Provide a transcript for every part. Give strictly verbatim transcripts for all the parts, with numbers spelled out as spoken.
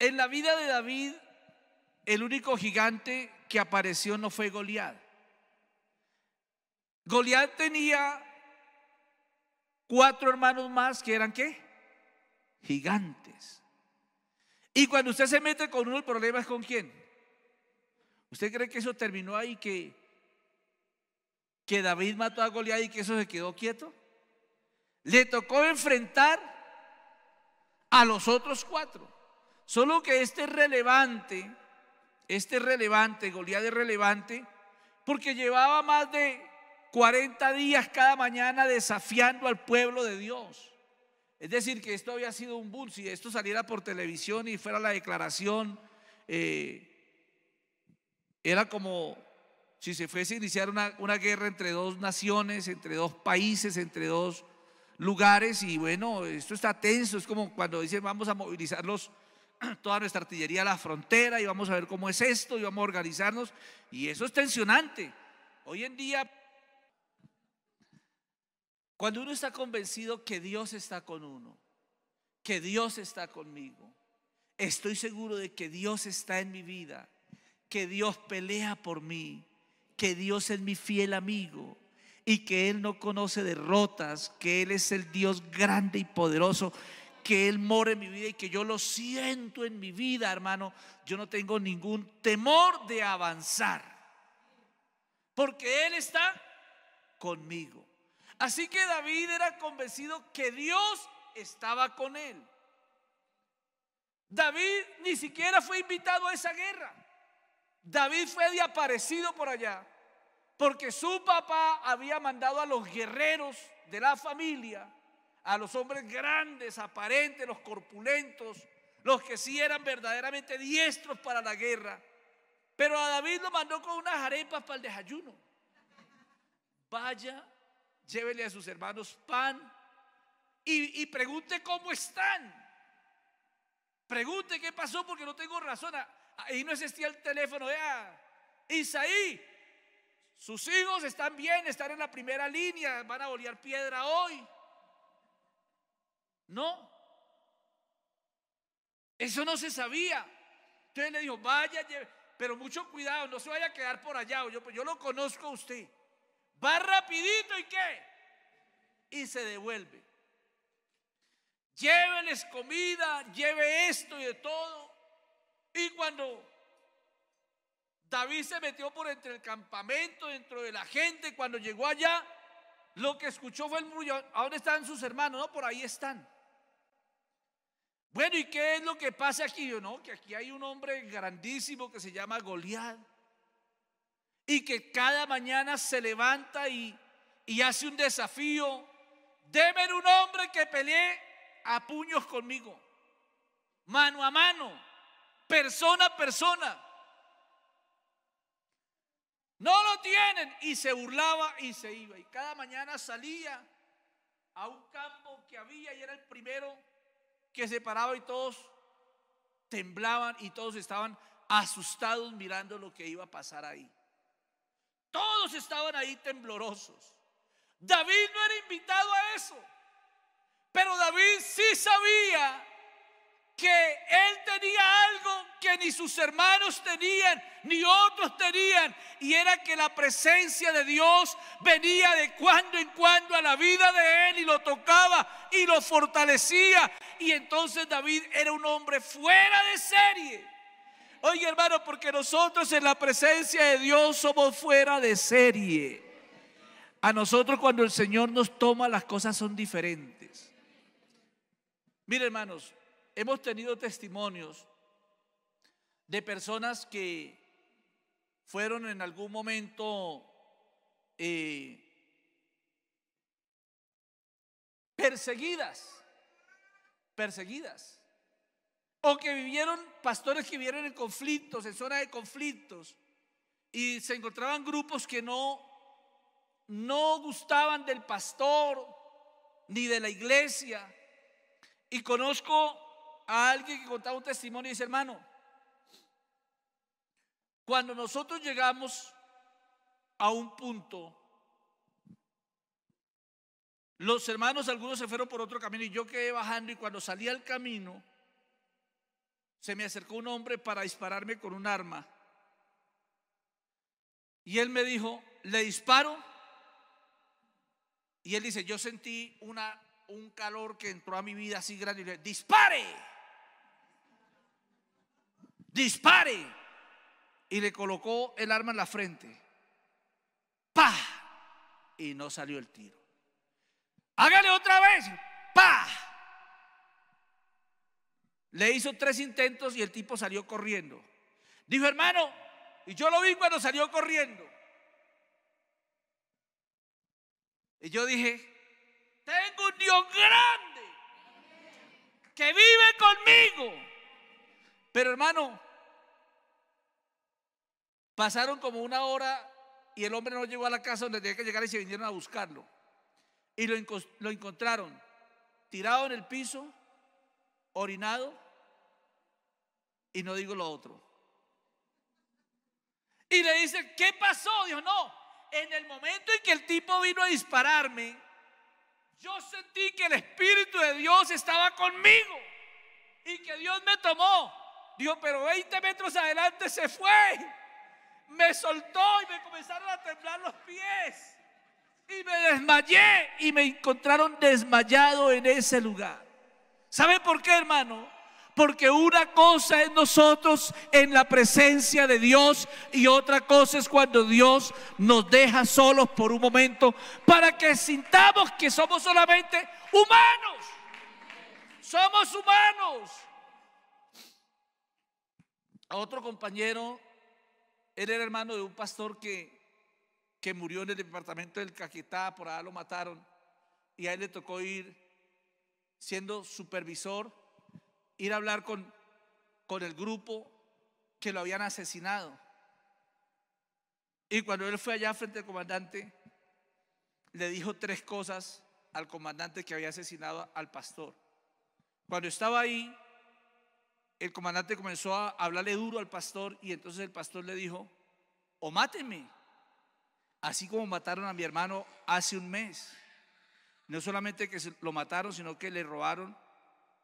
En la vida de David, el único gigante que apareció no fue Goliat. Goliat tenía cuatro hermanos más que eran ¿qué? Gigantes. Y cuando usted se mete con uno, el problema es con quién. ¿Usted cree que eso terminó ahí, que, que David mató a Goliat y que eso se quedó quieto? Le tocó enfrentar a los otros cuatro. Solo que este es relevante, este es relevante, Goliat es relevante, porque llevaba más de cuarenta días cada mañana desafiando al pueblo de Dios. Es decir, que esto había sido un boom. Si esto saliera por televisión y fuera la declaración, eh, era como si se fuese a iniciar una, una guerra entre dos naciones, entre dos países, entre dos lugares. Y bueno, esto está tenso. Es como cuando dicen vamos a movilizarlos, toda nuestra artillería a la frontera, y vamos a ver cómo es esto y vamos a organizarnos. Y eso es tensionante. Hoy en día, cuando uno está convencido que Dios está con uno, que Dios está conmigo, estoy seguro de que Dios está en mi vida, que Dios pelea por mí, que Dios es mi fiel amigo y que Él no conoce derrotas, que Él es el Dios grande y poderoso, que Él mora en mi vida y que yo lo siento en mi vida, hermano. Yo no tengo ningún temor de avanzar, porque Él está conmigo. Así que David era convencido que Dios estaba con él. David ni siquiera fue invitado a esa guerra. David fue de aparecido por allá, porque su papá había mandado a los guerreros de la familia, a los hombres grandes, aparentes, los corpulentos, los que sí eran verdaderamente diestros para la guerra. Pero a David lo mandó con unas arepas para el desayuno. Vaya, llévele a sus hermanos pan y, y pregunte cómo están. Pregunte qué pasó, porque no tengo razón. Ahí no existía el teléfono. Vea, Isaí, sus hijos están bien, están en la primera línea, van a bolear piedra hoy. No, eso no se sabía. Entonces le dijo, vaya, lleve, pero mucho cuidado, no se vaya a quedar por allá. Yo, yo lo conozco a usted. Va rapidito y qué, y se devuelve. Llévenles comida, lleve esto y de todo. Y cuando David se metió por entre el campamento, dentro de la gente, cuando llegó allá, lo que escuchó fue el murmullo: ¿a dónde están sus hermanos? No, por ahí están. Bueno, ¿y qué es lo que pasa aquí? Yo, no, que aquí hay un hombre grandísimo que se llama Goliat, y que cada mañana se levanta y, y hace un desafío. Deme un hombre que pelee a puños conmigo, mano a mano, persona a persona. No lo tienen. Y se burlaba y se iba. Y cada mañana salía a un campo que había y era el primero que se paraba, y todos temblaban y todos estaban asustados mirando lo que iba a pasar ahí. Todos estaban ahí temblorosos. David no era invitado a eso, pero David sí sabía que él tenía algo que ni sus hermanos tenían, ni otros tenían, y era que la presencia de Dios venía de cuando en cuando a la vida de él y lo tocaba y lo fortalecía. Y entonces David era un hombre fuera de serie. Oye, hermano, porque nosotros en la presencia de Dios somos fuera de serie. A nosotros cuando el Señor nos toma, las cosas son diferentes. Mire, hermanos, hemos tenido testimonios de personas que fueron en algún momento eh, perseguidas, perseguidas. O que vivieron, pastores que vivieron en conflictos, en zonas de conflictos, y se encontraban grupos que no, no gustaban del pastor ni de la iglesia. Y conozco a alguien que contaba un testimonio y dice: hermano, cuando nosotros llegamos a un punto, los hermanos algunos se fueron por otro camino y yo quedé bajando, y cuando salí al camino se me acercó un hombre para dispararme con un arma. Y él me dijo, ¿le disparo? Y él dice, yo sentí una, un calor que entró a mi vida así grande. Y le dije, ¡dispare! ¡Dispare! Y le colocó el arma en la frente. ¡Pah! Y no salió el tiro. ¡Hágale otra vez! ¡Pah! Le hizo tres intentos y el tipo salió corriendo. Dijo, hermano, y yo lo vi cuando salió corriendo. Y yo dije, tengo un Dios grande que vive conmigo. Pero hermano, pasaron como una hora y el hombre no llegó a la casa donde tenía que llegar y se vinieron a buscarlo. Y lo, lo encontraron tirado en el piso, orinado, y no digo lo otro. Y le dice, ¿qué pasó? Dijo, no, en el momento en que el tipo vino a dispararme, yo sentí que el Espíritu de Dios estaba conmigo y que Dios me tomó. Dijo, pero veinte metros adelante se fue, me soltó y me comenzaron a temblar los pies y me desmayé, y me encontraron desmayado en ese lugar. ¿Sabe por qué, hermano? Porque una cosa es nosotros en la presencia de Dios y otra cosa es cuando Dios nos deja solos por un momento para que sintamos que somos solamente humanos. Somos humanos. A otro compañero, él era hermano de un pastor que, que murió en el departamento del Caquetá, por allá lo mataron, y a él le tocó ir siendo supervisor, ir a hablar con, con el grupo que lo habían asesinado. Y cuando él fue allá frente al comandante, le dijo tres cosas al comandante que había asesinado al pastor. Cuando estaba ahí, el comandante comenzó a hablarle duro al pastor, y entonces el pastor le dijo, o mátenme, así como mataron a mi hermano hace un mes. No solamente que lo mataron, sino que le robaron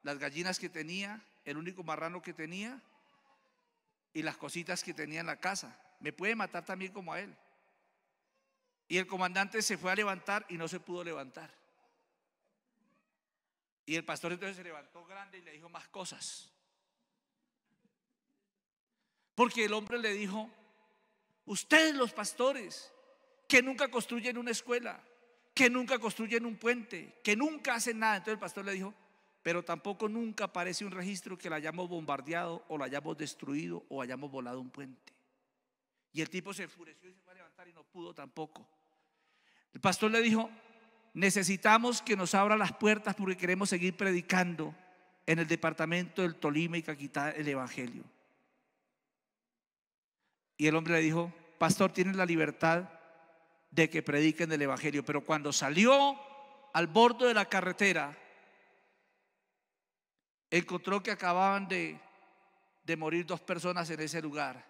las gallinas que tenía, el único marrano que tenía y las cositas que tenía en la casa. Me puede matar también como a él. Y el comandante se fue a levantar y no se pudo levantar. Y el pastor entonces se levantó grande y le dijo más cosas. Porque el hombre le dijo, ustedes los pastores que nunca construyen una escuela, que nunca construyen un puente, que nunca hacen nada. Entonces el pastor le dijo, pero tampoco nunca aparece un registro que la hayamos bombardeado o la hayamos destruido o hayamos volado un puente. Y el tipo se enfureció y se fue a levantar y no pudo tampoco. El pastor le dijo, necesitamos que nos abra las puertas porque queremos seguir predicando en el departamento del Tolima y Caquetá el evangelio. Y el hombre le dijo, pastor, tienen la libertad de que prediquen el evangelio. Pero cuando salió al borde de la carretera, encontró que acababan de, de morir dos personas en ese lugar,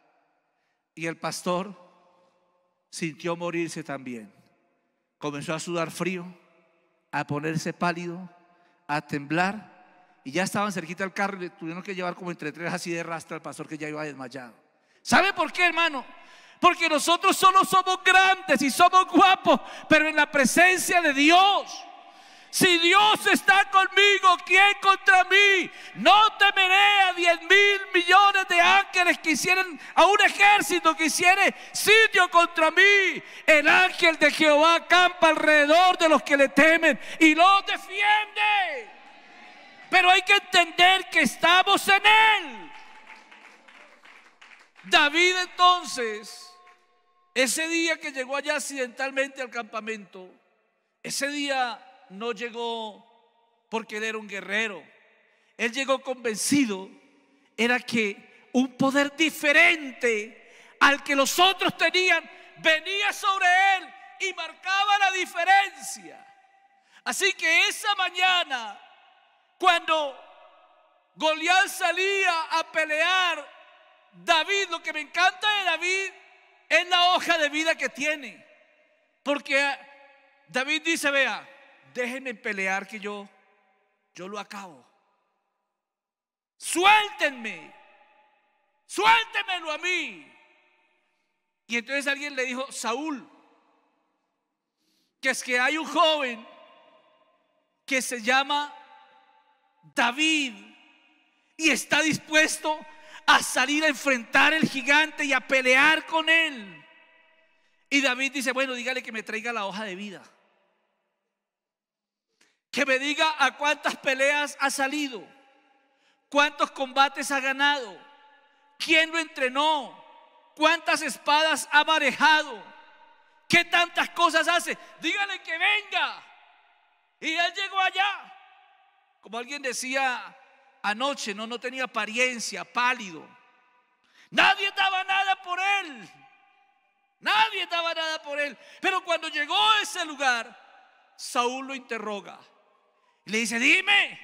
y el pastor sintió morirse también. Comenzó a sudar frío, a ponerse pálido, a temblar, y ya estaban cerquita del carro y le tuvieron que llevar como entre tres así de rastra al pastor, que ya iba desmayado. ¿Sabe por qué, hermano? Porque nosotros solo somos grandes y somos guapos, pero en la presencia de Dios. Si Dios está conmigo, ¿quién contra mí? No temeré a diez mil millones de ángeles que hicieran, a un ejército que hiciere sitio contra mí. El ángel de Jehová acampa alrededor de los que le temen y los defiende. Pero hay que entender que estamos en él. David entonces, ese día que llegó allá accidentalmente al campamento, ese día no llegó porque él era un guerrero. Él llegó convencido, era que un poder diferente al que los otros tenían venía sobre él y marcaba la diferencia. Así que esa mañana, cuando Goliat salía a pelear, David, lo que me encanta de David es la hoja de vida que tiene. Porque David dice, vea, déjenme pelear que yo, yo lo acabo. Suéltenme. suéltemelo a mí. Y entonces alguien le dijo, Saúl, que es que hay un joven que se llama David y está dispuesto a salir a enfrentar al gigante y a pelear con él. Y David dice, bueno, dígale que me traiga la hoja de vida, que me diga a cuántas peleas ha salido, cuántos combates ha ganado, quién lo entrenó, cuántas espadas ha manejado, qué tantas cosas hace. Dígale que venga. Y él llegó allá, como alguien decía anoche, no, no tenía apariencia, pálido. Nadie daba nada por él. Nadie daba nada por él. Pero cuando llegó a ese lugar, Saúl lo interroga y le dice, dime,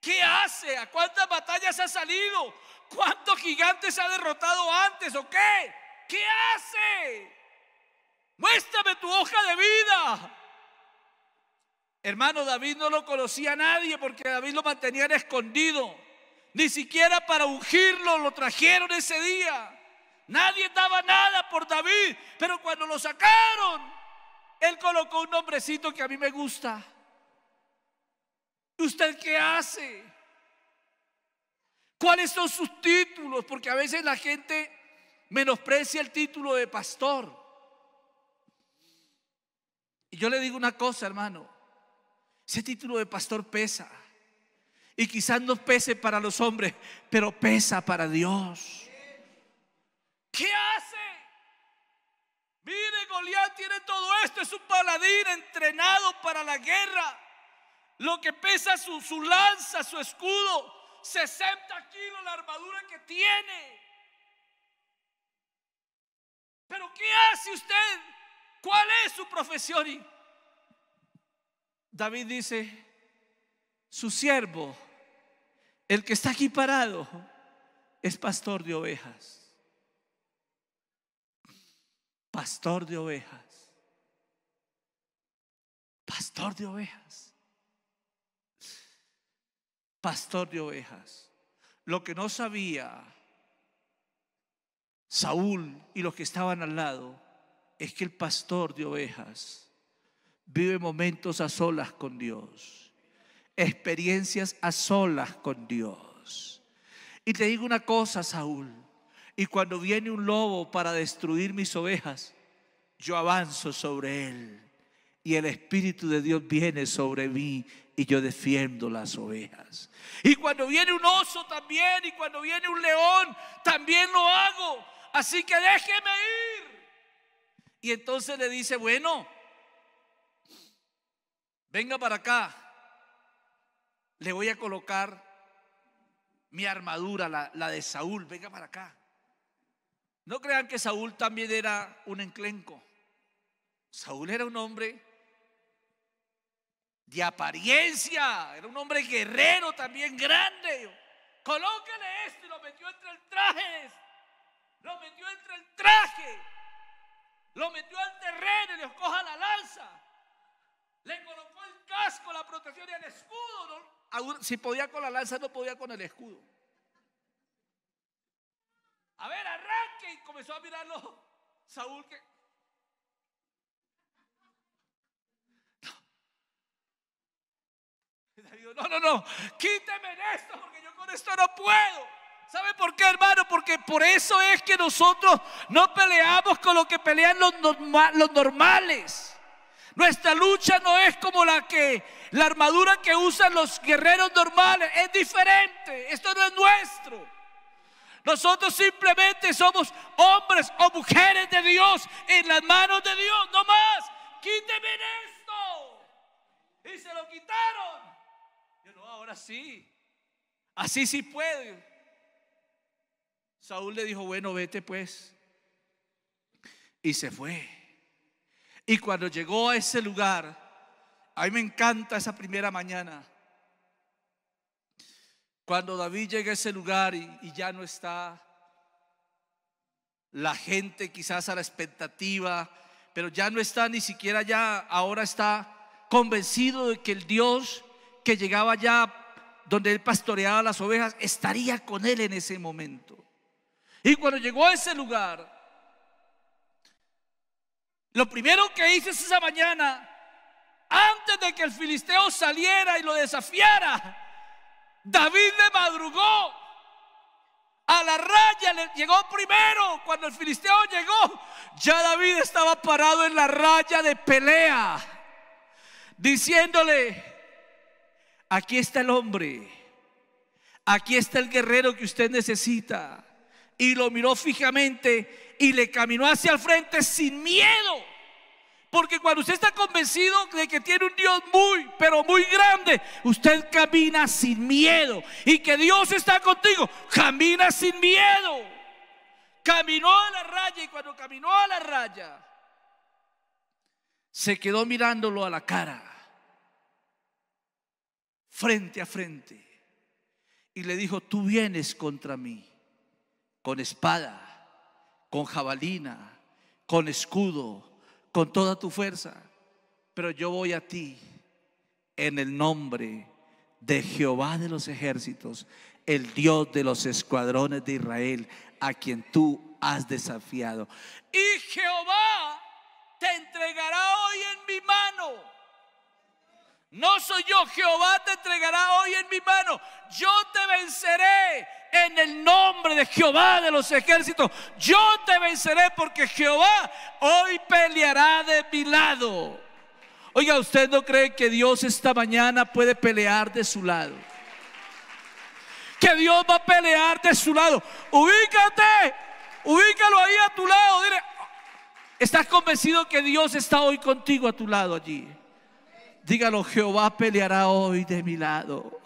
¿qué hace? ¿A cuántas batallas ha salido? ¿Cuántos gigantes ha derrotado antes o qué? ¿Qué hace? Muéstrame tu hoja de vida. Hermano, David no lo conocía a nadie, porque David lo mantenían escondido. Ni siquiera para ungirlo lo trajeron ese día. Nadie daba nada por David, pero cuando lo sacaron, él colocó un nombrecito que a mí me gusta. ¿Usted qué hace? ¿Cuáles son sus títulos? Porque a veces la gente menosprecia el título de pastor. Y yo le digo una cosa, hermano. Ese título de pastor pesa. Y quizás no pese para los hombres, pero pesa para Dios. ¿Qué hace? Mire, Goliat tiene todo esto, es un paladín entrenado para la guerra. Lo que pesa su, su lanza, su escudo, sesenta kilos la armadura que tiene. Pero ¿qué hace usted? ¿Cuál es su profesión? Y David dice, su siervo, el que está aquí parado, es pastor de ovejas. Pastor de ovejas. Pastor de ovejas. Pastor de ovejas. Lo que no sabía Saúl y los que estaban al lado es que el pastor de ovejas vive momentos a solas con Dios, experiencias a solas con Dios. Y te digo una cosa, Saúl, y cuando viene un lobo para destruir mis ovejas, yo avanzo sobre él y el Espíritu de Dios viene sobre mí y yo defiendo las ovejas. Y cuando viene un oso también, y cuando viene un león, también lo hago. Así que déjeme ir. Y entonces le dice, bueno, venga para acá. Le voy a colocar mi armadura, la, la de Saúl, venga para acá. No crean que Saúl también era un enclenco. Saúl era un hombre de apariencia, era un hombre guerrero también, grande. Colóquele esto y lo metió entre el traje. Lo metió entre el traje. Lo metió al terreno y le coja la lanza. Le colocó el casco, la protección y el escudo. ¿No? Si podía con la lanza, no podía con el escudo. A ver, arranque. Y comenzó a mirarlo Saúl que no. no, no, no, quíteme en esto, porque yo con esto no puedo. ¿Sabe por qué, hermano? Porque por eso es que nosotros no peleamos con lo que pelean los, norma, los normales. Nuestra lucha no es como la que la armadura que usan los guerreros normales. Es diferente, esto no es nuestro. Nosotros simplemente somos hombres o mujeres de Dios, en las manos de Dios, no más. Quíteme esto. Y se lo quitaron. Yo no, ahora sí. Así sí puedo. Saúl le dijo, bueno, vete pues. Y se fue. Y cuando llegó a ese lugar, a mí me encanta esa primera mañana. Cuando David llega a ese lugar y, y ya no está la gente quizás a la expectativa, pero ya no está ni siquiera ya, ahora está convencido de que el Dios que llegaba ya donde él pastoreaba las ovejas, estaría con él en ese momento. Y cuando llegó a ese lugar, lo primero que hizo es esa mañana, antes de que el filisteo saliera y lo desafiara, David le madrugó. A la raya le llegó primero. Cuando el filisteo llegó, ya David estaba parado en la raya de pelea, diciéndole: aquí está el hombre, aquí está el guerrero que usted necesita. Y lo miró fijamente y le caminó hacia el frente sin miedo. Porque cuando usted está convencido de que tiene un Dios muy, pero muy grande, usted camina sin miedo. Y que Dios está contigo, camina sin miedo. Caminó a la raya, y cuando caminó a la raya, se quedó mirándolo a la cara, frente a frente, y le dijo: tú vienes contra mí con espada, con jabalina, con escudo, con toda tu fuerza, pero yo voy a ti en el nombre de Jehová de los ejércitos, el Dios de los escuadrones de Israel, a quien tú has desafiado. Y Jehová te entregará hoy en mi mano. No soy yo, Jehová te entregará hoy en mi mano. Yo te venceré en el nombre de Jehová de los ejércitos. Yo te venceré porque Jehová hoy peleará de mi lado. Oiga, ¿usted no cree que Dios esta mañana puede pelear de su lado? Que Dios va a pelear de su lado. Ubícate, ubícalo ahí a tu lado. Dile: ¿estás convencido que Dios está hoy contigo a tu lado allí? Dígalo: Jehová peleará hoy de mi lado.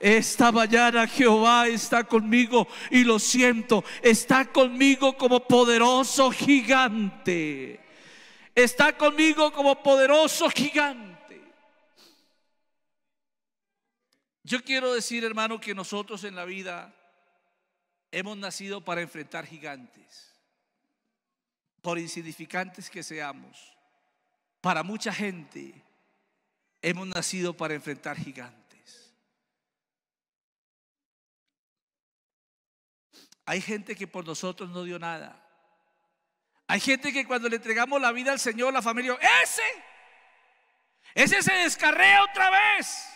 Esta mañana Jehová está conmigo y lo siento, está conmigo como poderoso gigante. Está conmigo como poderoso gigante. Yo quiero decir, hermano, que nosotros en la vida hemos nacido para enfrentar gigantes, por insignificantes que seamos. Para mucha gente hemos nacido para enfrentar gigantes. Hay gente que por nosotros no dio nada. Hay gente que cuando le entregamos la vida al Señor, la familia, ese, ese se descarrea otra vez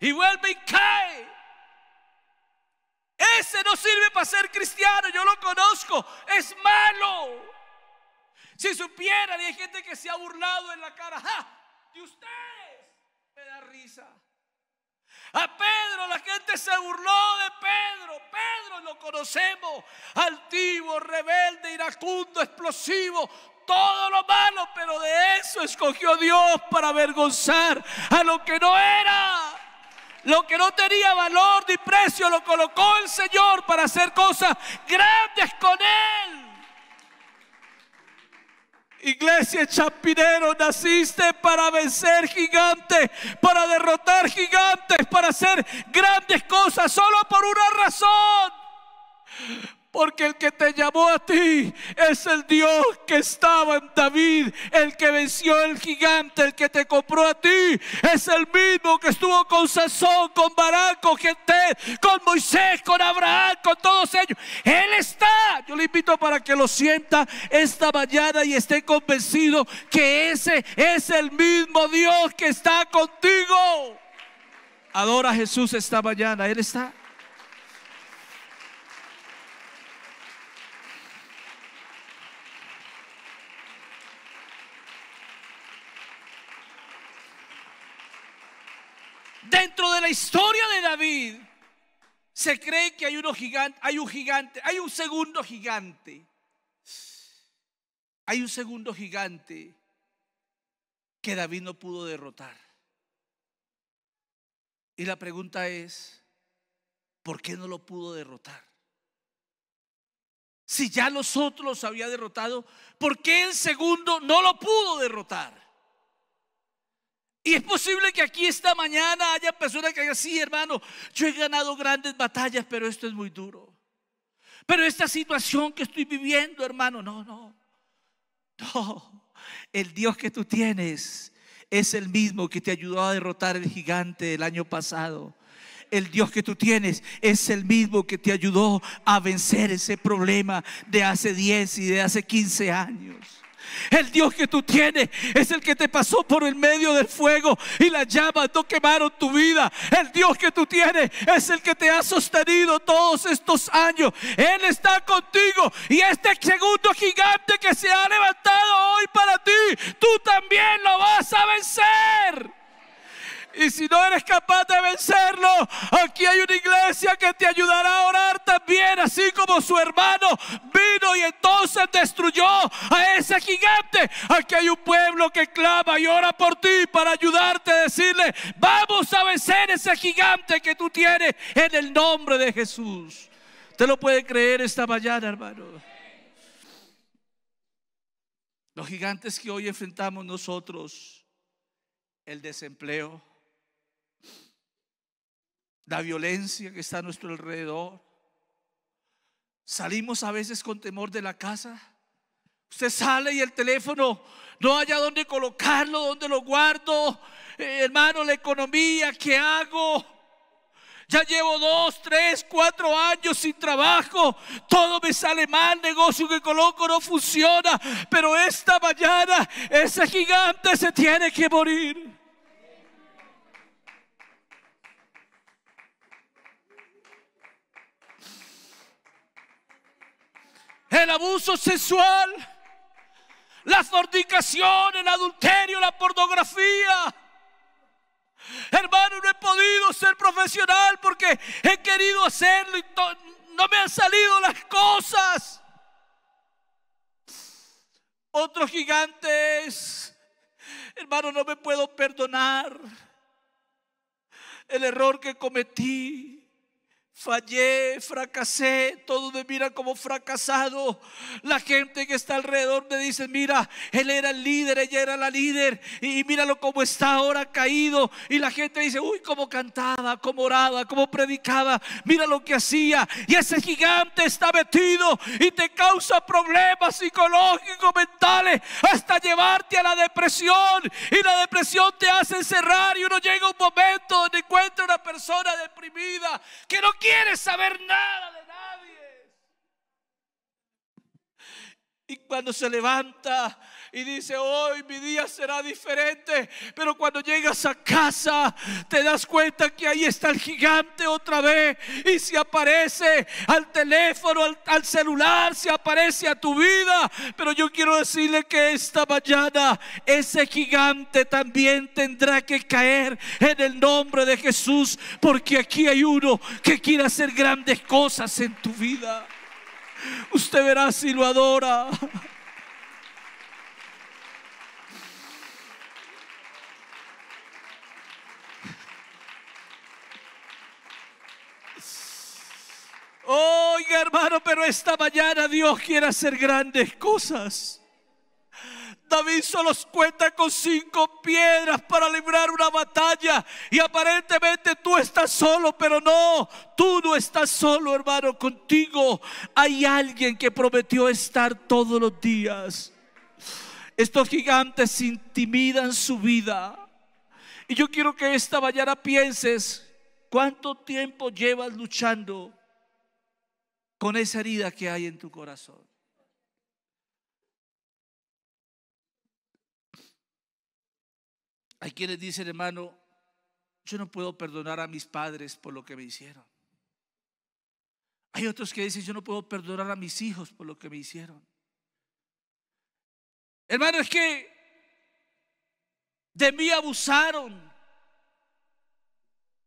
y vuelve y cae. Ese no sirve para ser cristiano, yo lo conozco, es malo. Si supieran, y hay gente que se ha burlado en la cara, ¡ja!, de ustedes, me da risa. A Pedro, la gente se burló de Pedro. Pedro lo conocemos, altivo, rebelde, iracundo, explosivo, todo lo malo, pero de eso escogió Dios para avergonzar a lo que no era. Lo que no tenía valor ni precio lo colocó el Señor para hacer cosas grandes con él. Iglesia Chapinero, naciste para vencer gigantes, para derrotar gigantes, para hacer grandes cosas, solo por una razón: porque el que te llamó a ti es el Dios que estaba en David, el que venció el gigante, el que te compró a ti es el mismo que estuvo con Sansón, con Barak, con Jefté, con Moisés, con Abraham, con todos ellos. Él está. Yo le invito para que lo sienta esta mañana y esté convencido que ese es el mismo Dios que está contigo. Adora a Jesús esta mañana. Él está. Dentro de la historia de David se cree que hay, uno gigante, hay un gigante, hay un segundo gigante. Hay un segundo gigante que David no pudo derrotar. Y la pregunta es: ¿por qué no lo pudo derrotar? Si ya los otros los había derrotado, ¿por qué el segundo no lo pudo derrotar? Y es posible que aquí esta mañana haya personas que digan: sí, hermano, yo he ganado grandes batallas, pero esto es muy duro. Pero esta situación que estoy viviendo, hermano, no, no, no. El Dios que tú tienes es el mismo que te ayudó a derrotar el gigante del año pasado. el Dios que tú tienes es el mismo que te ayudó a vencer ese problema de hace diez y de hace quince años. El Dios que tú tienes es el que te pasó por el medio del fuego y las llamas no quemaron tu vida. El Dios que tú tienes es el que te ha sostenido todos estos años. Él está contigo, y este segundo gigante que se ha levantado hoy para ti, tú también lo vas a vencer. Y si no eres capaz de vencerlo, aquí hay una iglesia que te ayudará a orar también, así como su hermano vino y entonces destruyó a ese gigante. Aquí hay un pueblo que clama y ora por ti para ayudarte a decirle: vamos a vencer ese gigante que tú tienes en el nombre de Jesús. ¿Usted lo puede creer esta mañana, hermano? Los gigantes que hoy enfrentamos nosotros: el desempleo, la violencia que está a nuestro alrededor. Salimos a veces con temor de la casa. Usted sale y el teléfono no haya dónde colocarlo, dónde lo guardo. Eh, hermano, la economía, ¿qué hago? Ya llevo dos, tres, cuatro años sin trabajo. Todo me sale mal, negocio que coloco no funciona. Pero esta mañana ese gigante se tiene que morir. El abuso sexual, la fornicación, el adulterio, la pornografía. Hermano, no he podido ser profesional porque he querido hacerlo y no me han salido las cosas. Otro gigante es: hermano, no me puedo perdonar el error que cometí. Fallé, fracasé, todos me miran como fracasado. La gente que está alrededor me dice: mira, él era el líder, ella era la líder, y míralo como está ahora caído. Y la gente dice: uy, como cantaba, como oraba, como predicaba, mira lo que hacía. Y ese gigante está metido y te causa problemas psicológicos, mentales, hasta llevarte a la depresión. Y la depresión te hace encerrar, y uno llega a un momento donde encuentra una persona deprimida que no quiere quieres saber nada de nadie. Y cuando se levanta y dice: hoy mi día será diferente. Pero cuando llegas a casa te das cuenta que ahí está el gigante otra vez. Y se aparece al teléfono, al, al celular, se aparece a tu vida. Pero yo quiero decirle que esta mañana ese gigante también tendrá que caer en el nombre de Jesús. Porque aquí hay uno que quiere hacer grandes cosas en tu vida. Usted verá si lo adora. Oiga, hermano, pero esta mañana Dios quiere hacer grandes cosas. David solo cuenta con cinco piedras para librar una batalla, y aparentemente tú estás solo, pero no, tú no estás solo, hermano. Contigo hay alguien que prometió estar todos los días. Estos gigantes intimidan su vida, y yo quiero que esta mañana pienses: ¿cuánto tiempo llevas luchando con esa herida que hay en tu corazón? Hay quienes dicen: hermano, yo no puedo perdonar a mis padres por lo que me hicieron. Hay otros que dicen: yo no puedo perdonar a mis hijos por lo que me hicieron. Hermano, es que de mí abusaron,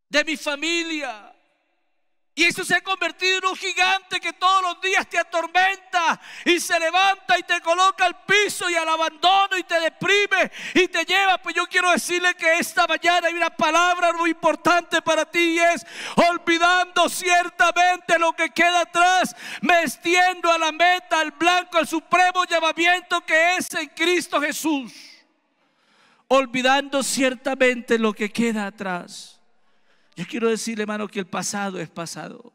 de mi familia. Y eso se ha convertido en un gigante que todos los días te atormenta, y se levanta y te coloca al piso y al abandono, y te deprime y te lleva. Pues yo quiero decirle que esta mañana hay una palabra muy importante para ti, y es: olvidando ciertamente lo que queda atrás, me extiendo a la meta, al blanco, al supremo llamamiento que es en Cristo Jesús. Olvidando ciertamente lo que queda atrás. Yo quiero decirle, hermano, que el pasado es pasado.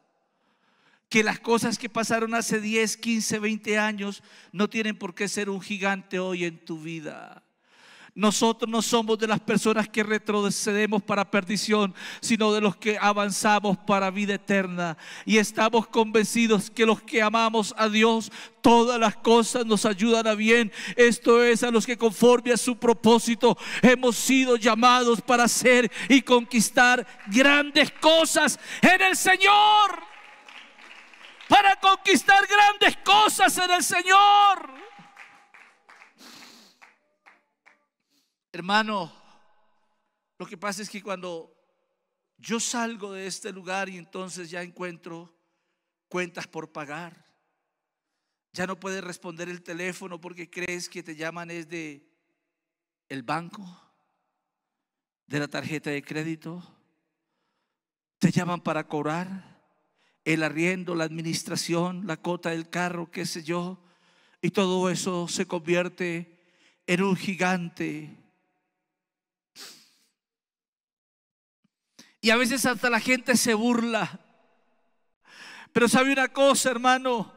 Que las cosas que pasaron hace diez, quince, veinte años no tienen por qué ser un gigante hoy en tu vida. Nosotros no somos de las personas que retrocedemos para perdición, sino de los que avanzamos para vida eterna. Y estamos convencidos que los que amamos a Dios, todas las cosas nos ayudan a bien. Esto es, a los que conforme a su propósito hemos sido llamados para hacer y conquistar grandes cosas en el Señor. Para conquistar grandes cosas en el Señor. Hermano, lo que pasa es que cuando yo salgo de este lugar y entonces ya encuentro cuentas por pagar. Ya no puedes responder el teléfono porque crees que te llaman es de el banco, de la tarjeta de crédito. Te llaman para cobrar el arriendo, la administración, la cuota del carro, qué sé yo. Y todo eso se convierte en un gigante. Y a veces hasta la gente se burla. Pero sabe una cosa, hermano.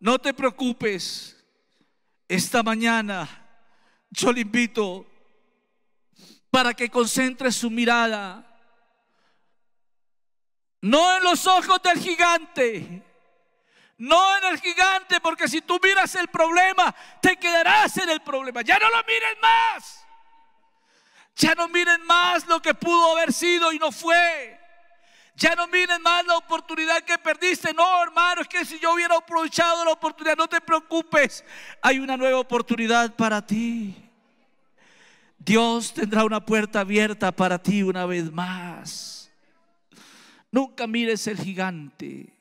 No te preocupes, esta mañana yo le invito para que concentre su mirada, no en los ojos del gigante, no en el gigante, porque si tú miras el problema, te quedarás en el problema. Ya no lo mires más, ya no miren más lo que pudo haber sido y no fue. Ya no miren más la oportunidad que perdiste. No, hermano, es que si yo hubiera aprovechado la oportunidad, no te preocupes. Hay una nueva oportunidad para ti. Dios tendrá una puerta abierta para ti una vez más. Nunca mires el gigante.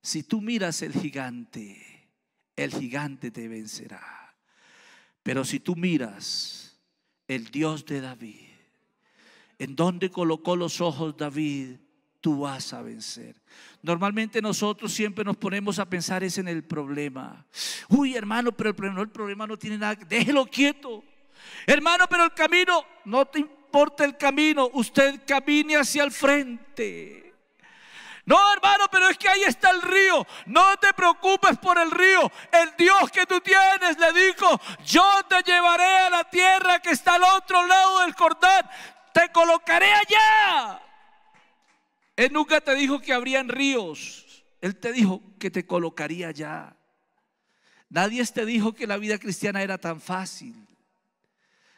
Si tú miras el gigante, el gigante te vencerá. Pero si tú miras el Dios de David, en donde colocó los ojos David, tú vas a vencer. Normalmente nosotros siempre nos ponemos a pensar es en el problema. Uy, hermano, pero el problema, el problema no tiene nada. Déjelo quieto. Hermano, pero el camino, no te importa el camino. Usted camine hacia el frente. No, hermano, pero es que ahí está el río. No te preocupes por el río. El Dios que tú tienes le dijo, yo te llevaré a la tierra que está al otro lado del Jordán. Te colocaré allá. Él nunca te dijo que habrían ríos. Él te dijo que te colocaría allá. Nadie te dijo que la vida cristiana era tan fácil.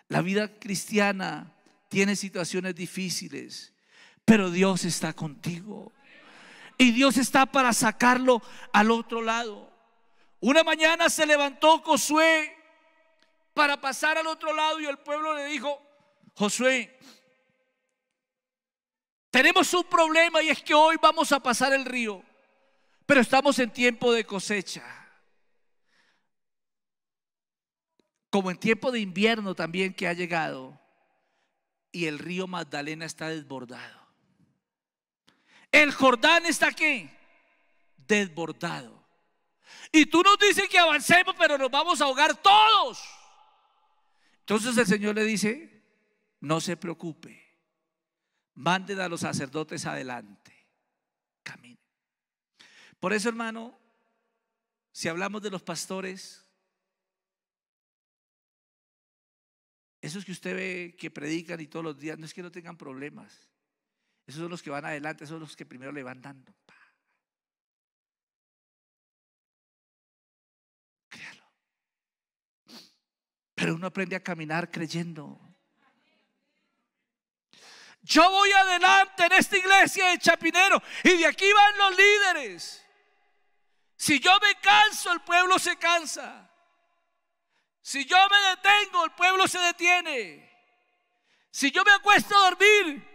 La vida cristiana tiene situaciones difíciles, pero Dios está contigo. Y Dios está para sacarlo al otro lado. Una mañana se levantó Josué para pasar al otro lado y el pueblo le dijo, Josué, tenemos un problema y es que hoy vamos a pasar el río, pero estamos en tiempo de cosecha. Como en tiempo de invierno también que ha llegado y el río Magdalena está desbordado. El Jordán está ¿qué? Desbordado. Y tú nos dices que avancemos, pero nos vamos a ahogar todos. Entonces el Señor le dice, no se preocupe. Manden a los sacerdotes adelante, caminen. Por eso, hermano, si hablamos de los pastores, esos que usted ve que predican y todos los días, no es que no tengan problemas. Esos son los que van adelante, esos son los que primero le van dando. Pa. Créalo. Pero uno aprende a caminar creyendo. Yo voy adelante en esta iglesia de Chapinero y de aquí van los líderes. Si yo me canso, el pueblo se cansa. Si yo me detengo, el pueblo se detiene. Si yo me acuesto a dormir,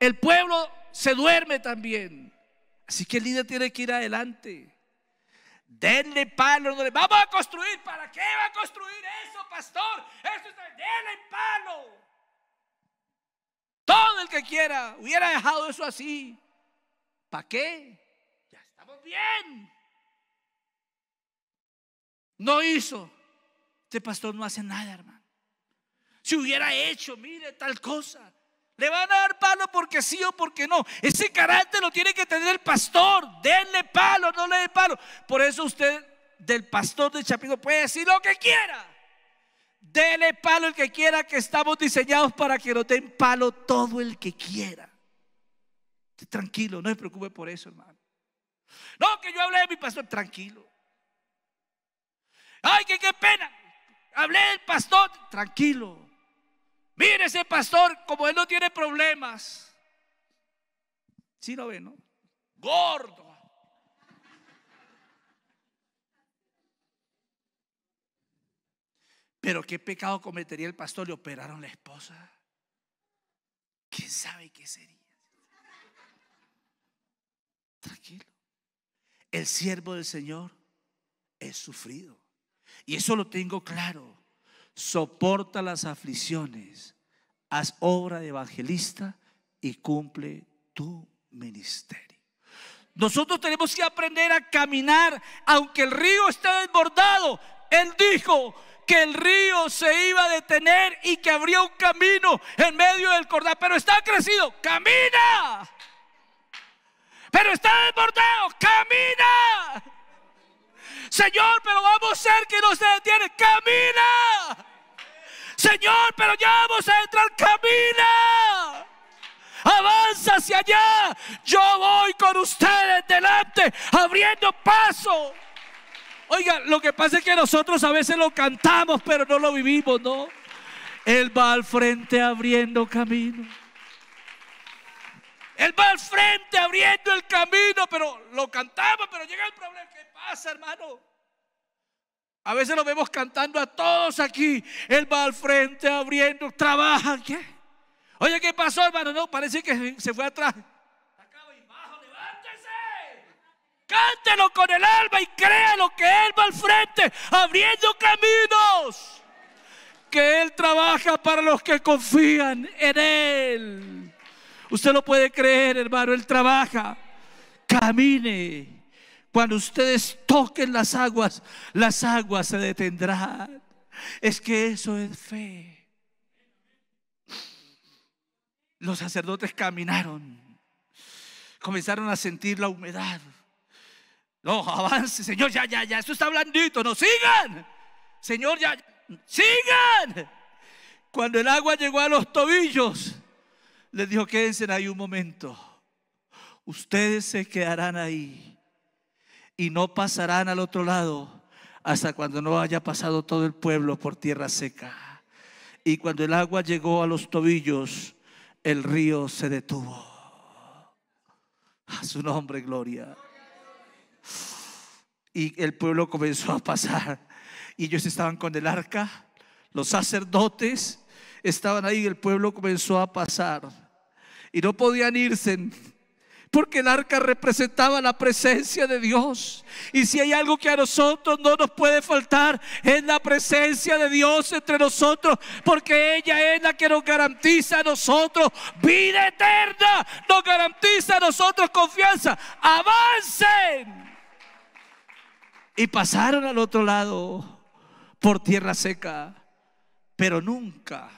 el pueblo se duerme también. Así que el líder tiene que ir adelante. Denle palo, no le vamos a construir. ¿Para qué va a construir eso, pastor? Eso está, denle palo. Todo el que quiera, hubiera dejado eso así. ¿Para qué? Ya estamos bien. No hizo. Este pastor no hace nada, hermano. Si hubiera hecho, mire, tal cosa. Le van a dar palo porque sí o porque no. Ese carácter lo tiene que tener el pastor. Denle palo, no le dé palo. Por eso usted, del pastor de Chapinero, puede decir lo que quiera. Dele palo el que quiera, que estamos diseñados para que nos den palo todo el que quiera. Esté tranquilo, no se preocupe por eso, hermano. No, que yo hablé de mi pastor, tranquilo. Ay, que qué pena, hablé del pastor, tranquilo. Mire ese pastor, como él no tiene problemas. Sí lo ve, ¿no? Gordo. Pero qué pecado cometería el pastor, le operaron la esposa. ¿Quién sabe qué sería? Tranquilo. El siervo del Señor es sufrido. Y eso lo tengo claro. Soporta las aflicciones, haz obra de evangelista y cumple tu ministerio. Nosotros tenemos que aprender a caminar, aunque el río está desbordado. Él dijo que el río se iba a detener y que habría un camino en medio del cordón, pero está crecido, camina. Pero está desbordado, camina. Señor, pero vamos a ser que no se detiene, camina. Señor, pero ya vamos a entrar, camina. Avanza hacia allá, yo voy con ustedes delante, abriendo paso. Oiga, lo que pasa es que nosotros a veces lo cantamos, pero no lo vivimos, ¿no? Él va al frente abriendo camino. Él va al frente abriendo el camino, pero lo cantamos, pero llega el problema. ¿Qué pasa, hermano? A veces lo vemos cantando a todos aquí. Él va al frente abriendo, trabaja. ¿Qué? Oye, ¿qué pasó, hermano? No, parece que se fue atrás. Cántelo con el alma y créalo que Él va al frente abriendo caminos, que Él trabaja para los que confían en Él. Usted lo puede creer, hermano, Él trabaja. Camine. Cuando ustedes toquen las aguas, las aguas se detendrán. Es que eso es fe. Los sacerdotes caminaron, comenzaron a sentir la humedad. No, avance, Señor, ya, ya, ya, esto está blandito, no, sigan, Señor, ya, sigan. Cuando el agua llegó a los tobillos, les dijo, quédense ahí un momento. Ustedes se quedarán ahí y no pasarán al otro lado hasta cuando no haya pasado todo el pueblo por tierra seca. Y cuando el agua llegó a los tobillos, el río se detuvo. A su nombre, gloria. Y el pueblo comenzó a pasar. Y ellos estaban con el arca, los sacerdotes estaban ahí, y el pueblo comenzó a pasar. Y no podían irse, porque el arca representaba la presencia de Dios. Y si hay algo que a nosotros no nos puede faltar, es la presencia de Dios entre nosotros, porque ella es la que nos garantiza a nosotros vida eterna, nos garantiza a nosotros confianza. ¡Avancen! Y pasaron al otro lado por tierra seca, pero nunca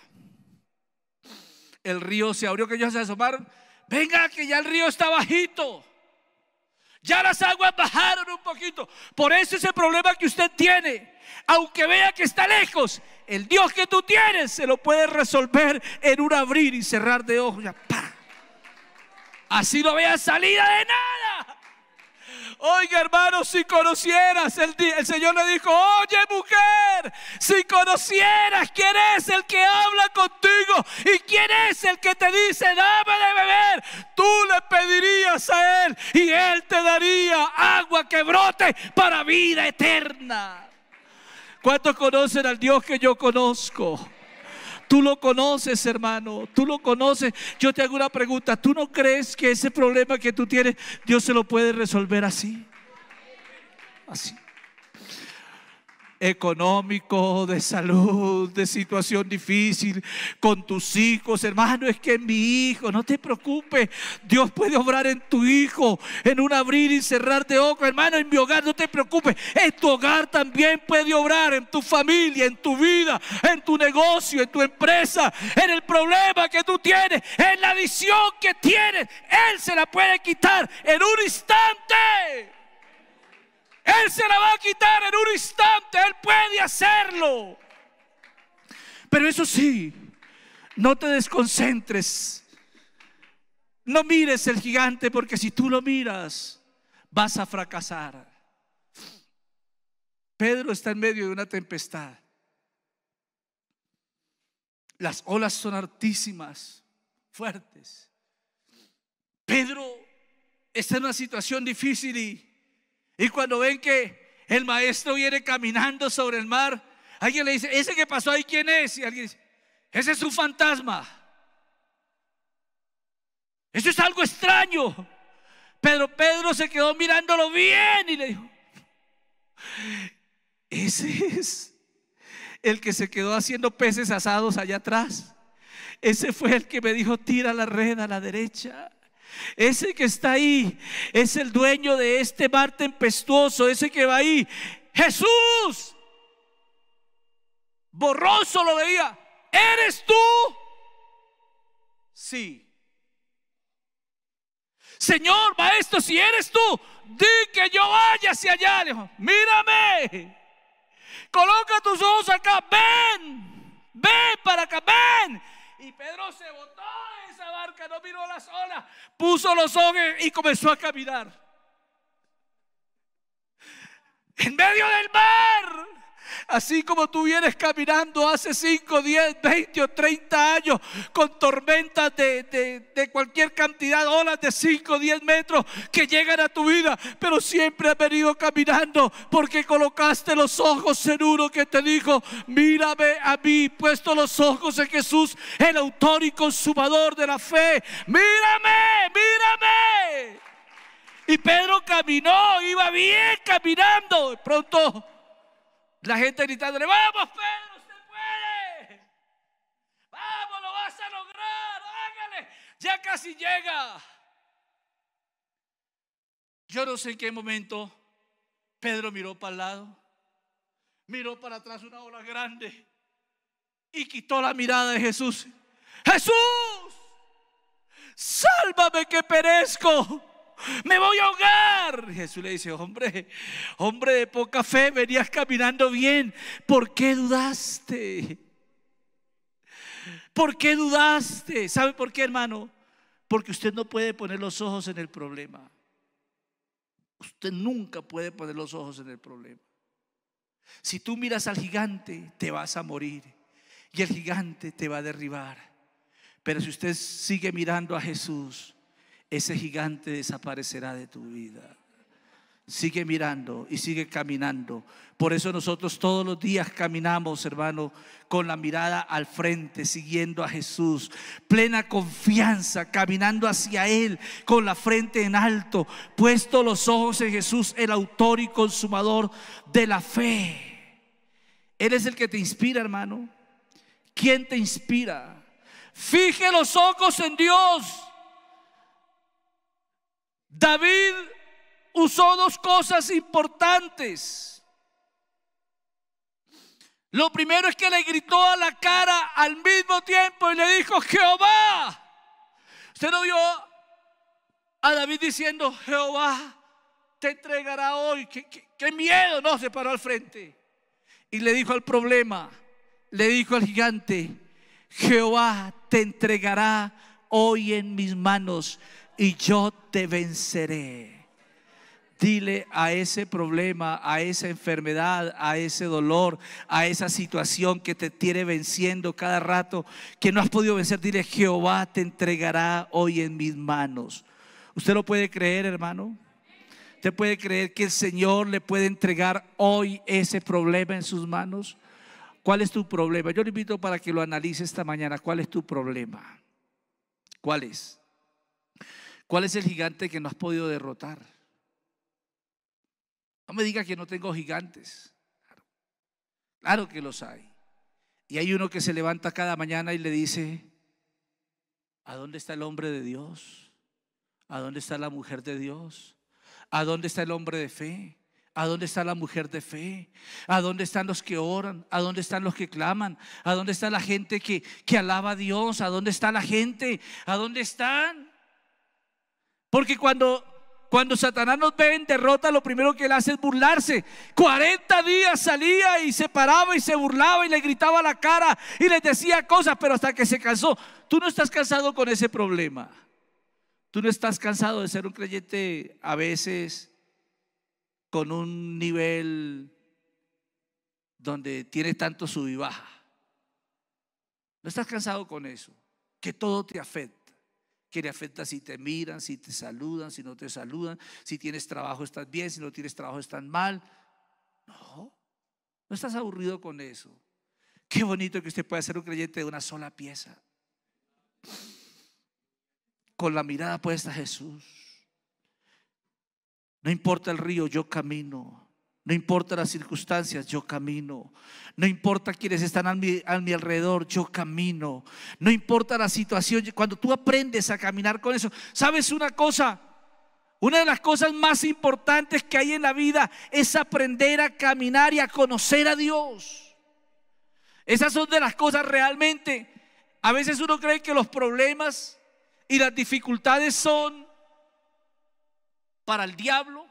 el río se abrió, que ellos se asomaron. Venga, que ya el río está bajito, ya las aguas bajaron un poquito. Por eso ese problema que usted tiene, aunque vea que está lejos, el Dios que tú tienes se lo puede resolver en un abrir y cerrar de ojos. ¡Pah! Así no vea salida de nada. Oiga, hermano, si conocieras, el, el Señor le dijo, oye, mujer, si conocieras quién es el que habla contigo y quién es el que te dice, dame de beber, tú le pedirías a Él y Él te daría agua que brote para vida eterna. ¿Cuántos conocen al Dios que yo conozco? Tú lo conoces, hermano, tú lo conoces. Yo te hago una pregunta, ¿tú no crees que ese problema que tú tienes, Dios se lo puede resolver así? Así. Económico, de salud, de situación difícil, con tus hijos, hermano, es que en mi hijo, no te preocupes, Dios puede obrar en tu hijo, en un abrir y cerrar de ojos, hermano, en mi hogar, no te preocupes, en tu hogar también puede obrar, en tu familia, en tu vida, en tu negocio, en tu empresa, en el problema que tú tienes, en la visión que tienes, Él se la puede quitar en un instante. Él se la va a quitar en un instante. Él puede hacerlo. Pero eso sí, no te desconcentres. No mires el gigante, porque si tú lo miras, vas a fracasar. Pedro está en medio de una tempestad. Las olas son altísimas, fuertes. Pedro está en una situación difícil y, y cuando ven que el maestro viene caminando sobre el mar, alguien le dice, ¿ese que pasó ahí quién es? Y alguien dice, ese es un fantasma. Eso es algo extraño. Pero Pedro se quedó mirándolo bien y le dijo, ese es el que se quedó haciendo peces asados allá atrás. Ese fue el que me dijo, tira la red a la derecha. Ese que está ahí es el dueño de este mar tempestuoso. Ese que va ahí, Jesús. Borroso lo veía. ¿Eres tú? Sí. Señor, maestro, si eres tú, di que yo vaya hacia allá. Le dijo, mírame. Coloca tus ojos acá. Ven, ven para acá, ven. Y Pedro se botó de esa barca, no miró las olas, puso los ojos y comenzó a caminar en medio del mar. Así como tú vienes caminando hace cinco, diez, veinte o treinta años con tormentas de, de, de cualquier cantidad, olas de cinco o diez metros que llegan a tu vida, pero siempre has venido caminando porque colocaste los ojos en uno que te dijo, mírame a mí, puesto los ojos en Jesús, el autor y consumador de la fe. Mírame, mírame. Y Pedro caminó, iba bien caminando, de pronto la gente gritándole, vamos Pedro, usted puede, vamos, lo vas a lograr, hágale, ya casi llega. Yo no sé en qué momento Pedro miró para el lado, miró para atrás una ola grande y quitó la mirada de Jesús. Jesús, sálvame que perezco. Me voy a ahogar. Jesús le dice, hombre, hombre de poca fe, venías caminando bien. ¿Por qué dudaste? ¿Por qué dudaste? ¿Sabe por qué, hermano? Porque usted no puede poner los ojos en el problema. Usted nunca puede poner los ojos en el problema. Si tú miras al gigante, te vas a morir y el gigante te va a derribar. Pero si usted sigue mirando a Jesús, ese gigante desaparecerá de tu vida. Sigue mirando y sigue caminando. Por eso nosotros todos los días caminamos, hermano, con la mirada al frente, siguiendo a Jesús, plena confianza, caminando hacia Él, con la frente en alto, puesto los ojos en Jesús, el autor y consumador de la fe. Él es el que te inspira, hermano. ¿Quién te inspira? Fije los ojos en Dios. David usó dos cosas importantes. Lo primero es que le gritó a la cara al mismo tiempo y le dijo, Jehová. Usted no vio a David diciendo, Jehová te entregará hoy. ¿Qué, qué, qué miedo? No, se paró al frente y le dijo al problema, le dijo al gigante, Jehová te entregará hoy en mis manos y yo te venceré. Dile a ese problema, a esa enfermedad, a ese dolor, a esa situación que te tiene venciendo cada rato, que no has podido vencer, dile, Jehová te entregará hoy en mis manos. ¿Usted lo puede creer, hermano? ¿Usted puede creer que el Señor le puede entregar hoy ese problema en sus manos? ¿Cuál es tu problema? Yo le invito para que lo analice esta mañana. ¿Cuál es tu problema? ¿Cuál es? ¿Cuál es el gigante que no has podido derrotar? No me diga que no tengo gigantes. Claro, claro que los hay. Y hay uno que se levanta cada mañana y le dice, ¿a dónde está el hombre de Dios? ¿A dónde está la mujer de Dios? ¿A dónde está el hombre de fe? ¿A dónde está la mujer de fe? ¿A dónde están los que oran? ¿A dónde están los que claman? ¿A dónde está la gente que, que alaba a Dios? ¿A dónde está la gente? ¿A dónde están? Porque cuando, Cuando Satanás nos ve en derrota, lo primero que él hace es burlarse. cuarenta días salía y se paraba y se burlaba y le gritaba a la cara y les decía cosas, pero hasta que se cansó. Tú no estás cansado con ese problema. Tú no estás cansado de ser un creyente a veces con un nivel donde tiene tanto sub y baja. No estás cansado con eso, que todo te afecta, que le afecta si te miran, si te saludan, si no te saludan, si tienes trabajo estás bien, si no tienes trabajo estás mal. No, no estás aburrido con eso. Qué bonito que usted pueda ser un creyente de una sola pieza, con la mirada puesta a Jesús. No importa el río, yo camino. No importa las circunstancias, yo camino. No importa quienes están a mi, a mi alrededor, yo camino. No importa la situación, cuando tú aprendes a caminar con eso. ¿Sabes una cosa? Una de las cosas más importantes que hay en la vida es aprender a caminar y a conocer a Dios. Esas son de las cosas realmente. A veces uno cree que los problemas y las dificultades son para el diablo,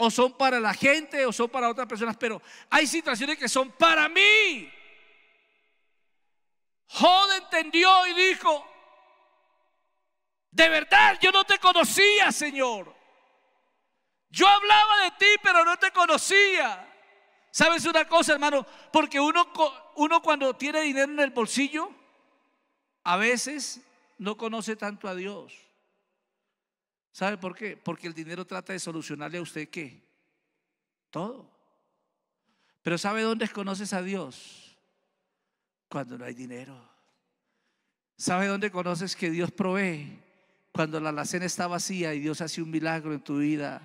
o son para la gente, o son para otras personas, pero hay situaciones que son para mí. Job entendió y dijo: de verdad yo no te conocía, Señor. Yo hablaba de ti, pero no te conocía. ¿Sabes una cosa, hermano? Porque uno, uno cuando tiene dinero en el bolsillo, a veces no conoce tanto a Dios. ¿Sabe por qué? Porque el dinero trata de solucionarle a usted ¿qué? Todo. Pero ¿sabe dónde conoces a Dios? Cuando no hay dinero. ¿Sabe dónde conoces que Dios provee? Cuando la alacena está vacía y Dios hace un milagro en tu vida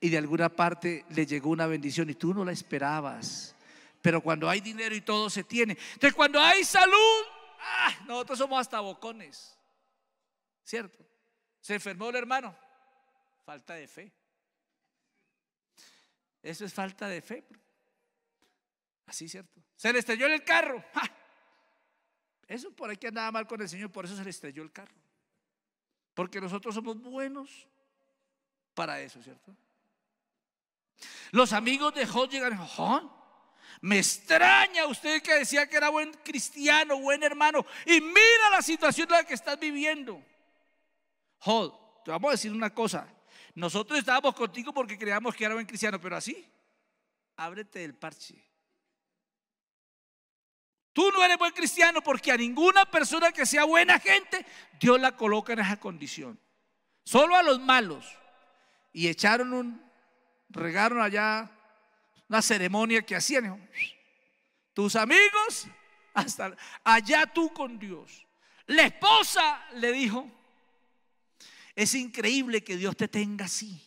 y de alguna parte le llegó una bendición y tú no la esperabas. Pero cuando hay dinero y todo se tiene. Entonces cuando hay salud, ¡ah! Nosotros somos hasta bocones, ¿cierto? Se enfermó el hermano, falta de fe. Eso es falta de fe, así, ¿cierto? Se le estrelló en el carro, ¡ja! Eso por ahí que andaba mal con el Señor, por eso se le estrelló el carro, porque nosotros somos buenos para eso, ¿cierto? Los amigos de Job llegan y dicen: me extraña usted que decía que era buen cristiano, buen hermano, y mira la situación en la que estás viviendo. Job, te vamos a decir una cosa: nosotros estábamos contigo porque creíamos que era buen cristiano, pero así, ábrete del parche. Tú no eres buen cristiano porque a ninguna persona que sea buena gente Dios la coloca en esa condición, solo a los malos. Y echaron un, regaron allá una ceremonia que hacían tus amigos hasta allá tú con Dios. La esposa le dijo: es increíble que Dios te tenga así,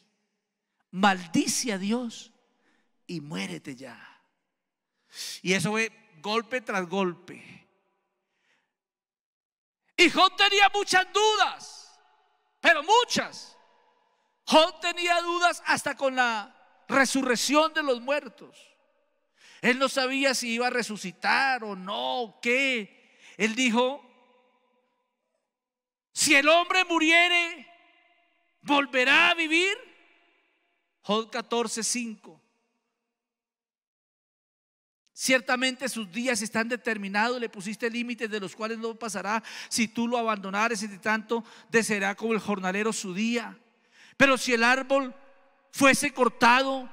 maldice a Dios y muérete ya. Y eso fue golpe tras golpe. Y Job tenía muchas dudas, pero muchas. Job tenía dudas hasta con la resurrección de los muertos. Él no sabía si iba a resucitar o no, o qué. Él dijo: si el hombre muriere, ¿volverá a vivir? Job catorce, cinco. Ciertamente sus días están determinados, le pusiste límites de los cuales no pasará. Si tú lo abandonares, entre tanto deseará como el jornalero su día. Pero si el árbol fuese cortado,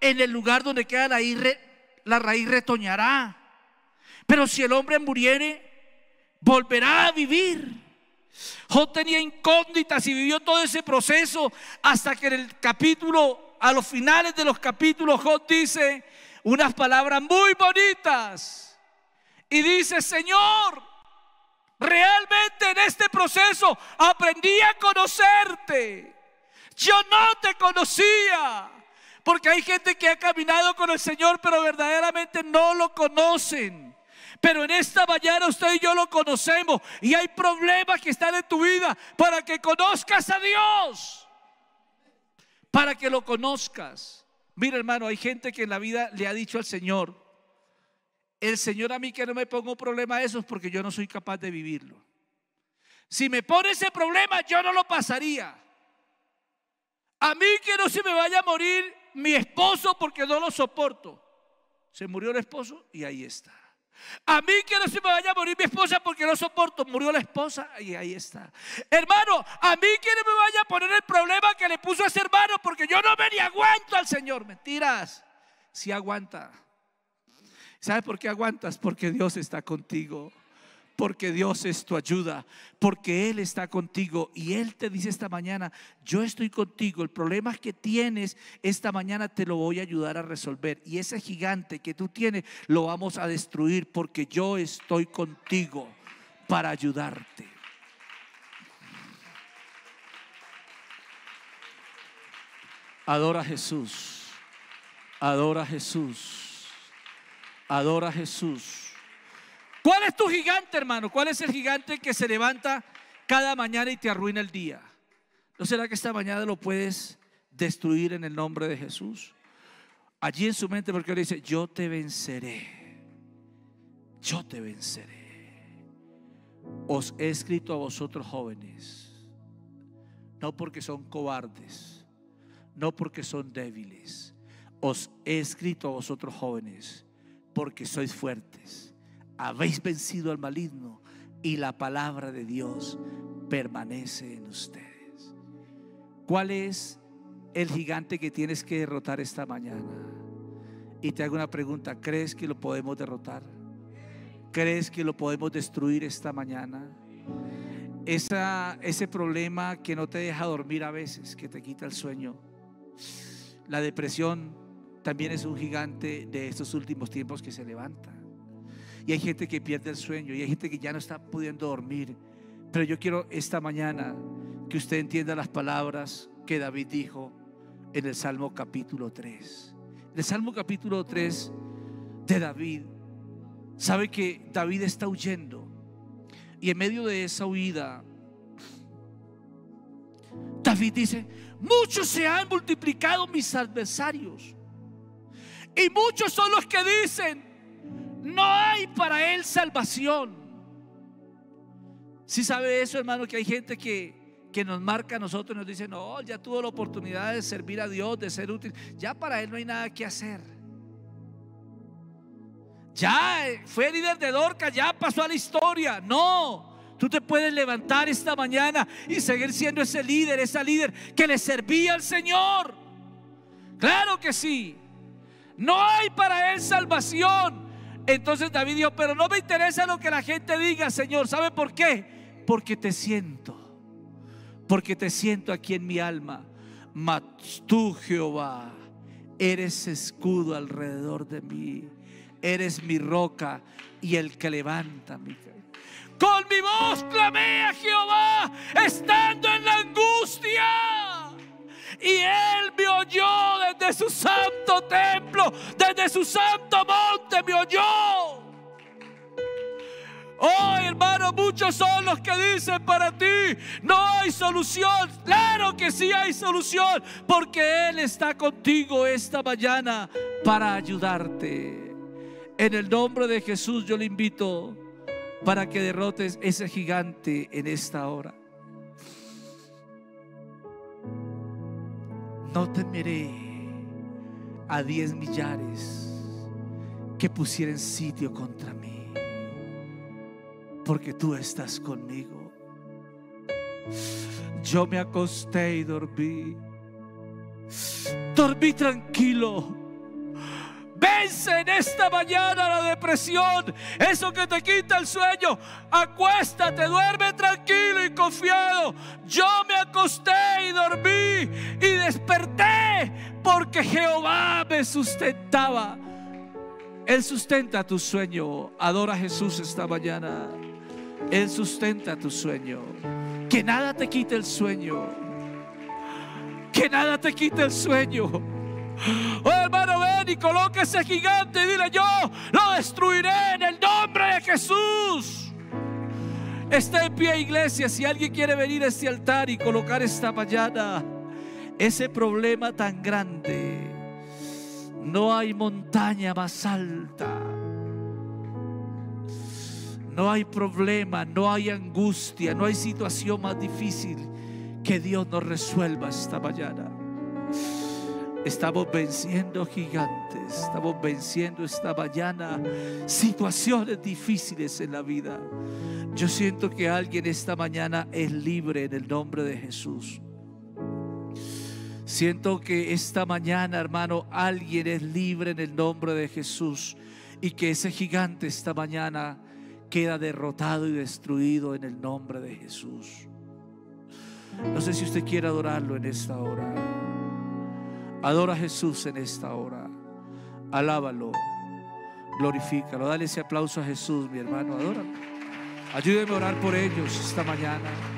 en el lugar donde queda la raíz, la raíz retoñará. Pero si el hombre muriere, volverá a vivir. Job tenía incógnitas y vivió todo ese proceso hasta que en el capítulo, a los finales de los capítulos, Job dice unas palabras muy bonitas y dice: Señor, realmente en este proceso aprendí a conocerte. Yo no te conocía. Porque hay gente que ha caminado con el Señor, pero verdaderamente no lo conocen. Pero en esta mañana usted y yo lo conocemos. Y hay problemas que están en tu vida para que conozcas a Dios, para que lo conozcas. Mira, hermano, hay gente que en la vida le ha dicho al Señor: el Señor, a mí que no me ponga un problema de esos porque yo no soy capaz de vivirlo. Si me pone ese problema yo no lo pasaría. A mí que no se me vaya a morir mi esposo porque no lo soporto. Se murió el esposo y ahí está. A mí que no se me vaya a morir mi esposa porque no soporto. Murió la esposa y ahí está. Hermano, a mí que no me vaya a poner el problema que le puso a ese hermano porque yo no me ni aguanto al Señor. Mentiras, sí aguanta. ¿Sabes por qué aguantas? Porque Dios está contigo, porque Dios es tu ayuda, porque Él está contigo. Y Él te dice esta mañana: yo estoy contigo. El problema que tienes esta mañana te lo voy a ayudar a resolver. Y ese gigante que tú tienes lo vamos a destruir, porque yo estoy contigo para ayudarte. Adora a Jesús, adora a Jesús, adora a Jesús. ¿Cuál es tu gigante, hermano? ¿Cuál es el gigante que se levanta cada mañana y te arruina el día? ¿No será que esta mañana lo puedes destruir en el nombre de Jesús? Allí en su mente, porque le dice: yo te venceré, yo te venceré. Os he escrito a vosotros jóvenes, no porque son cobardes, no porque son débiles. Os he escrito a vosotros jóvenes porque sois fuertes. Habéis vencido al maligno y la palabra de Dios permanece en ustedes. ¿Cuál es el gigante que tienes que derrotar esta mañana? Y te hago una pregunta: ¿crees que lo podemos derrotar? ¿Crees que lo podemos destruir esta mañana? Esa, ese problema que no te deja dormir a veces, que te quita el sueño. La depresión también es un gigante de estos últimos tiempos que se levanta. Y hay gente que pierde el sueño, y hay gente que ya no está pudiendo dormir. Pero yo quiero esta mañana que usted entienda las palabras que David dijo en el Salmo capítulo tres. En el Salmo capítulo tres de David, sabe que David está huyendo. Y en medio de esa huida, David dice: muchos se han multiplicado mis adversarios, y muchos son los que dicen: no hay para él salvación. Si ¿Sí sabe eso, hermano? Que hay gente que, que nos marca a nosotros y nos dice: no, ya tuvo la oportunidad de servir a Dios, de ser útil, ya para él no hay nada que hacer. Ya fue líder de Dorcas, ya pasó a la historia. No, tú te puedes levantar esta mañana y seguir siendo ese líder, esa líder que le servía al Señor. Claro que sí. No hay para él salvación. Entonces David dijo: pero no me interesa lo que la gente diga, Señor. ¿Sabe por qué? Porque te siento, porque te siento aquí en mi alma. Mas tú, Jehová, eres escudo alrededor de mí, eres mi roca y el que levanta mi cabeza. Con mi voz clamé a Jehová estando en la angustia, y Él me oyó desde su santo templo, desde su santo monte me oyó. Hoy, hermano, muchos son los que dicen: para ti no hay solución. Claro que sí hay solución, porque Él está contigo esta mañana para ayudarte. En el nombre de Jesús yo le invito para que derrotes ese gigante en esta hora. No temeré a diez millares que pusieren sitio contra mí, porque tú estás conmigo. Yo me acosté y dormí, dormí tranquilo. Vence en esta mañana la depresión, eso que te quita el sueño. Acuéstate, duerme tranquilo y confiado. Yo me acosté y dormí, y desperté porque Jehová me sustentaba. Él sustenta tu sueño. Adora a Jesús esta mañana. Él sustenta tu sueño. Que nada te quite el sueño, que nada te quite el sueño. Oh, hermano, ven y coloca ese gigante y dile: yo lo destruiré en el nombre de Jesús. Está en pie, iglesia. Si alguien quiere venir a este altar y colocar esta mañana ese problema tan grande, no hay montaña más alta, no hay problema, no hay angustia, no hay situación más difícil que Dios no resuelva esta mañana. Estamos venciendo gigantes, estamos venciendo esta mañana situaciones difíciles en la vida. Yo siento que alguien esta mañana es libre en el nombre de Jesús. Siento que esta mañana, hermano, alguien es libre en el nombre de Jesús, y que ese gigante esta mañana queda derrotado y destruido en el nombre de Jesús. No sé si usted quiere adorarlo en esta hora. Adora a Jesús en esta hora. Alábalo, glorifícalo. Dale ese aplauso a Jesús, mi hermano. Adóralo. Ayúdeme a orar por ellos esta mañana.